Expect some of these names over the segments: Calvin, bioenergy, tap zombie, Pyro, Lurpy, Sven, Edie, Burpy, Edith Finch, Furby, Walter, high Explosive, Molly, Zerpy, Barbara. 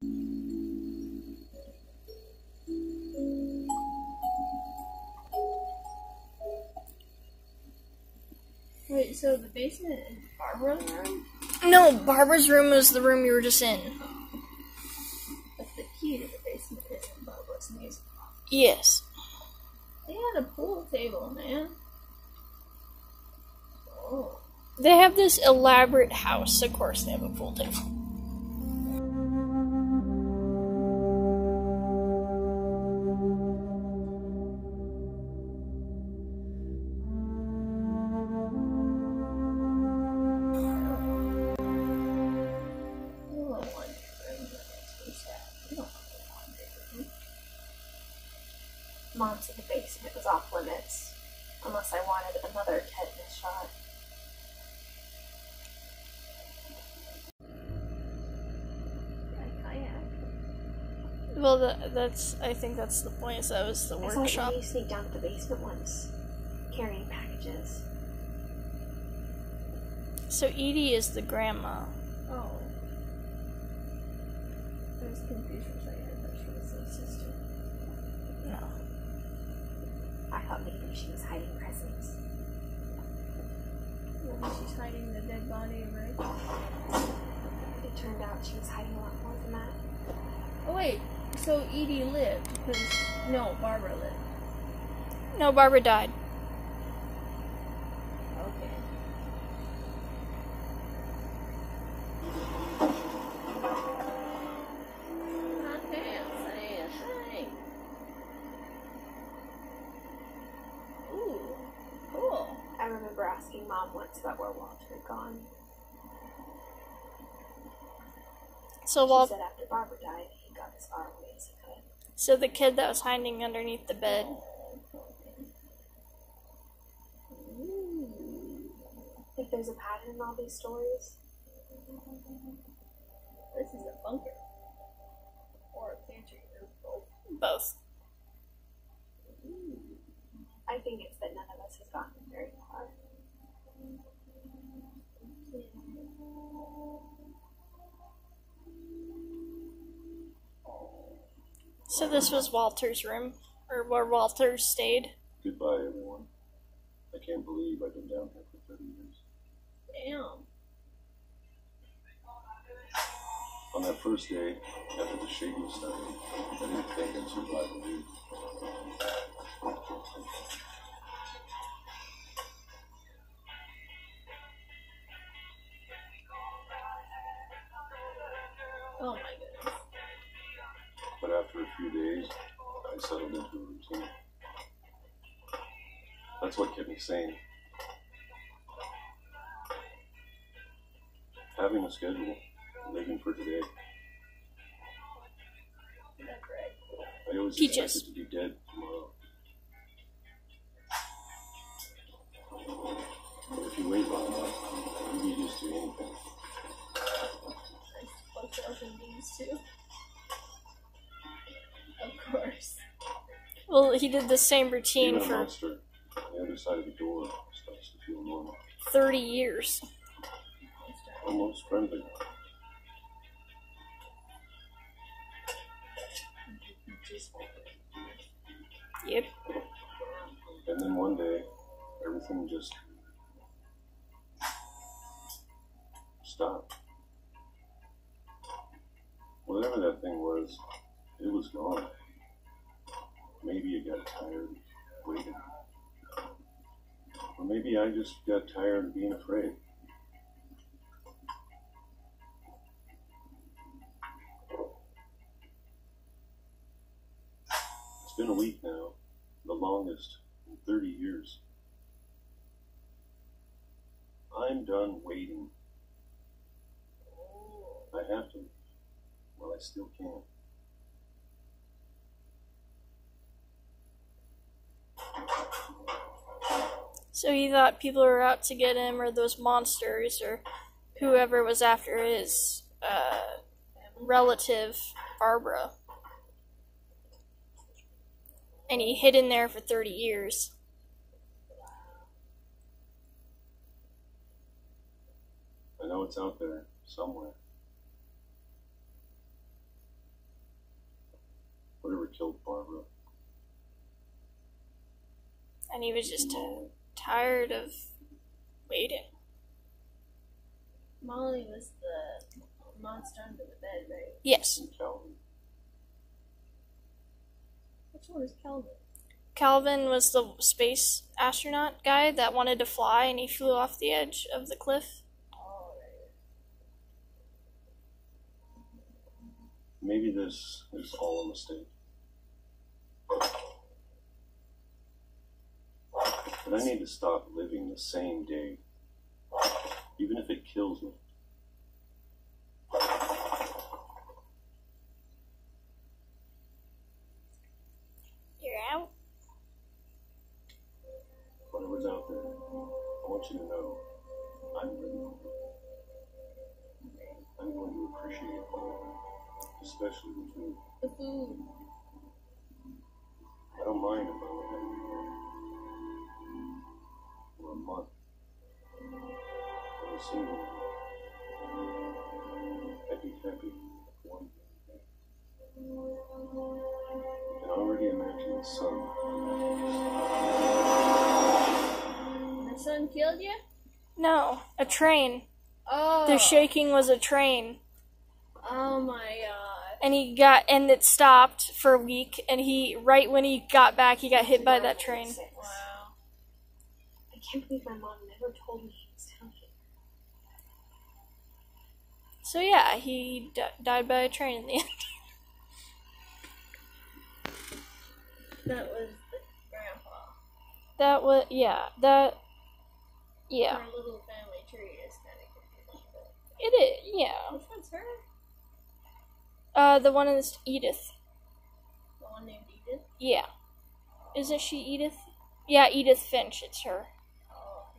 Wait, so the basement is Barbara's room? No, Barbara's room is the room you were just in. But the key to the basement is in Barbara's music box. Yes. They had a pool table, man. Oh. They have this elaborate house, of course they have a pool table. Mom said the basement was off limits, unless I wanted another tetanus shot. Well, I think that's the point. Is that was the workshop. I sneaked down to the basement once, carrying packages. So Edie is the grandma. Oh, I was confused for a second. I thought she was the sister. No. I thought maybe she was hiding presents. Maybe she's hiding the dead body of Rick. It turned out she was hiding a lot more than that. Oh wait, so Edie lived, because no, Barbara lived. No, Barbara died. Okay. I remember asking Mom once about where Walter had gone. So she said after Barbara died, he got as far away as he could. So the kid that was hiding underneath the bed. If there's a pattern in all these stories. This is a bunker. Or a pantry, or both. Both. I think it's that none of us has gotten very far. So this was Walter's room, or where Walter stayed. Goodbye, everyone. I can't believe I've been down here for 30 years. Damn. On that first day, after the shaking started, I didn't think I'd survive the week. Oh my goodness. But after a few days, I settled into a routine. That's what kept me sane. Having a schedule, living for today. I always expected to be dead tomorrow. But if you wait long enough, you'll be used to anything. Of course. Well, he did the same routine for monster, on the other side of the door starts to feel normal. 30 years. Almost friendly. Yep. And then one day, everything just stopped. Whatever that thing was, it was gone. Maybe you got tired waiting. Or maybe I just got tired of being afraid. It's been a week now, the longest in 30 years. I'm done waiting. I have to. Well, I still can. So he thought people were out to get him, or those monsters, or whoever was after his relative, Barbara. And he hid in there for 30 years. I know it's out there somewhere. killed Barbara. And he was just tired of waiting. Molly was the monster under the bed, right? Yes. And Calvin. Which one was Calvin? Calvin was the space astronaut guy that wanted to fly, and he flew off the edge of the cliff. Oh, right. Maybe this is all a mistake. But I need to stop living the same day, even if it kills me. Out there, I want you to know I'm living. I'm going to appreciate all of it, especially the food. The food. I don't mind if I went hungry for a month or a single month. I'd be happy for one day. I can already imagine the sun. Someone killed you? No, a train. Oh. The shaking was a train. Oh my god. And he got, and it stopped for a week, and right when he got back, he got hit by that train. Wow. I can't believe my mom never told me he was down here. So yeah, he died by a train in the end. That was the grandpa. That was, yeah, that... Yeah. Her little family tree is kind of confusing, but... It is, yeah. Which one's her? The one that's Edith. The one named Edith? Yeah. Isn't she Edith? Yeah, Edith Finch, it's her. Oh,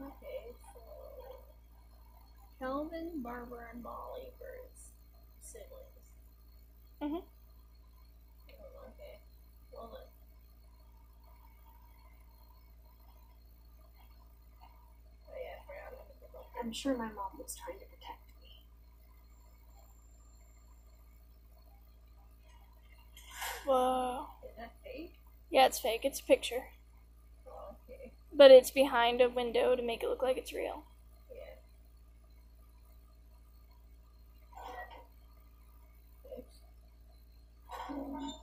okay. Okay, so... Calvin, Barbara, and Molly were siblings. Mm-hmm. Oh, okay. Well, then. I'm sure my mom was trying to protect me. Whoa. Is that fake? Yeah, it's fake. It's a picture. Oh, okay. But it's behind a window to make it look like it's real. Yeah. Oops.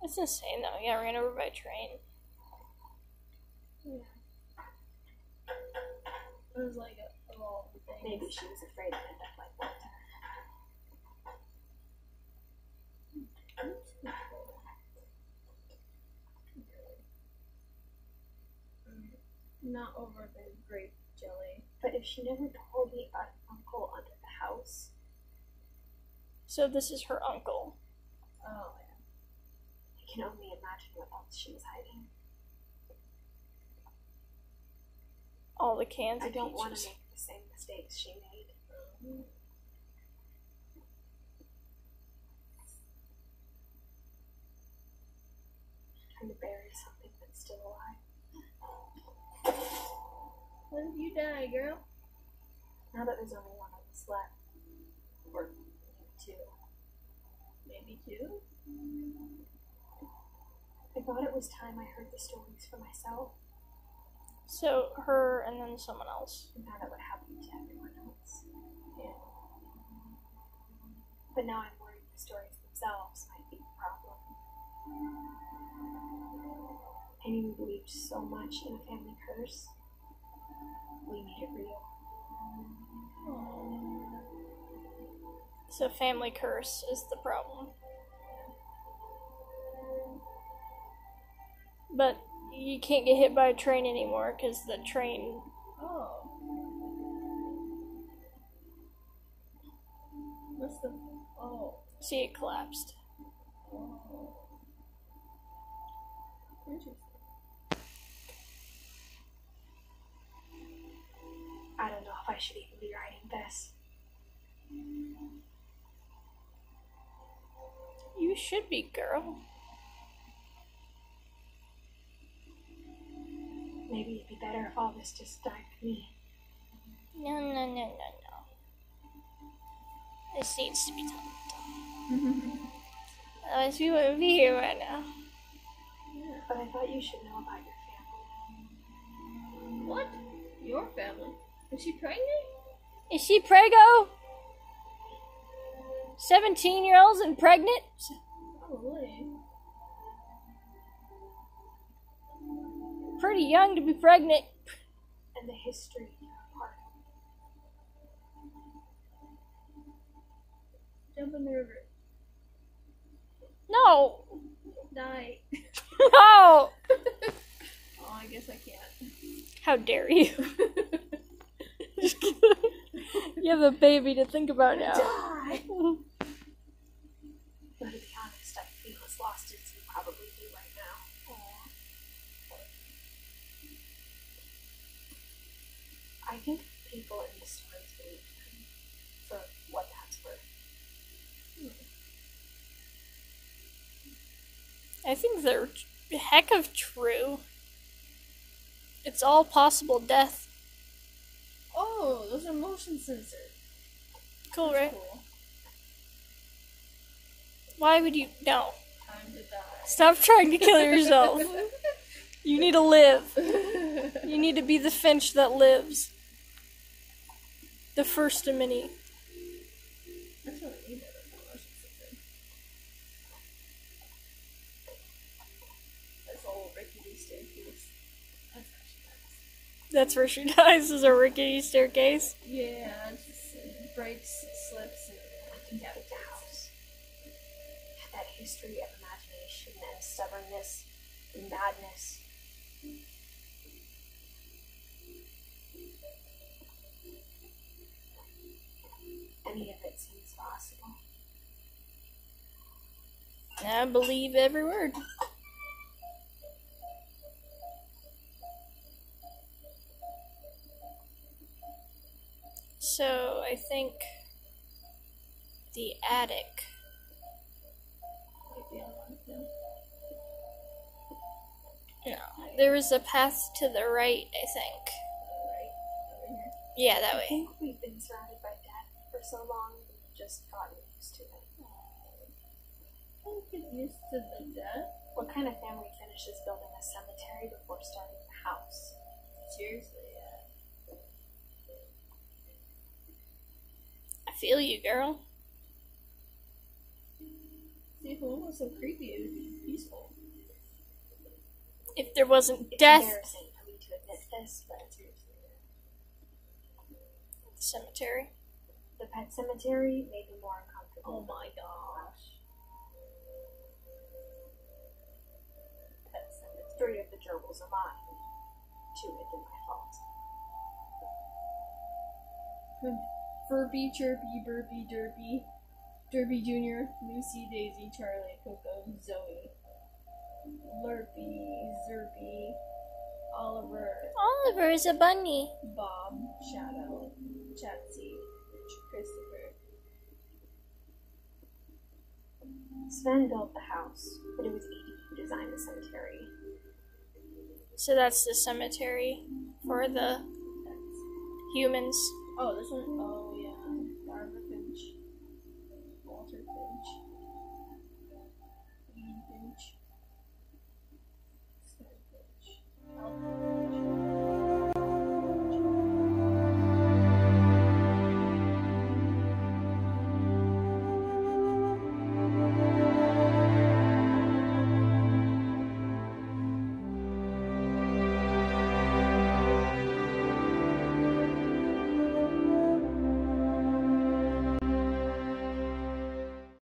It's insane though, yeah, ran over by a train. Yeah. It was like a little thing. Maybe she was afraid to end up like Walter. Not over the grape jelly. But if she never told the uncle under the house. So this is her uncle. Oh, yeah. I can only imagine what else she was hiding. All the cans of peaches. I don't want to make the same mistakes she made. Mm-hmm. Trying to bury something that's still alive. When did you die, girl? Now that there's only one of us left. Or two. Maybe two? Mm-hmm. I thought it was time I heard the stories for myself. So, her and then someone else. And now that would happen to everyone else. Yeah. But now I'm worried the stories themselves might be the problem. Anyone believed so much in a family curse. We made it real. Aww. So family curse is the problem. But you can't get hit by a train anymore because the train. Oh. What's the. Oh. See, it collapsed. Oh. Interesting. I don't know if I should even be writing this. You should be, girl. Maybe it'd be better if all this just died for me. No. This needs to be done. Otherwise we wouldn't be here right now. Yeah, but I thought you should know about your family. What? Your family? Is she pregnant? Is she preggo? 17-year-olds and pregnant? Probably. Pretty young to be pregnant. And the history part. Jump in the river. No! Die. No! Oh, I guess I can't. How dare you? You have a baby to think about now. Die! But to be honest, I feel as lost as you probably do right now. Aww. I think people in this story believe them for what that's worth. I think they're heck of true. It's all possible death. Oh, those are motion sensors. Cool, right? Cool. Why would you? No. Time to die. Stop trying to kill yourself. You need to live. You need to be the Finch that lives. The first of many. That's what I need. That's all rickety staircase. That's where she dies, is a rickety staircase. Yeah, it just breaks, it slips, and I think that was the house. That history of imagination and stubbornness and madness. Any of it seems possible. I believe every word. So, I think the attic might be unlocked now. No, there was a path to the right, I think. Right? Over here? Yeah, that way. I think we've been surrounded by death for so long, we've just gotten used to it. Don't get used to the death. What kind of family finishes building a cemetery before starting a house? Seriously, yeah. Feel you, girl. See, if it wasn't so creepy, it would be peaceful. If there wasn't death. It's embarrassing for me to admit this, but the cemetery. The pet cemetery made me more uncomfortable. Oh my gosh. Pet cemetery. 3 of the gerbils are mine. 2 have been my fault. Furby, Chirpy, Burpy, Derpy, Derpy Jr., Lucy, Daisy, Charlie, Coco, Zoe, Lurpy, Zerpy, Oliver. Oliver is a bunny. Bob, Shadow, Chatsy, Christopher. Sven built the house, but it was Edie who designed the cemetery. So that's the cemetery for the humans. Oh, this one? Oh, yeah.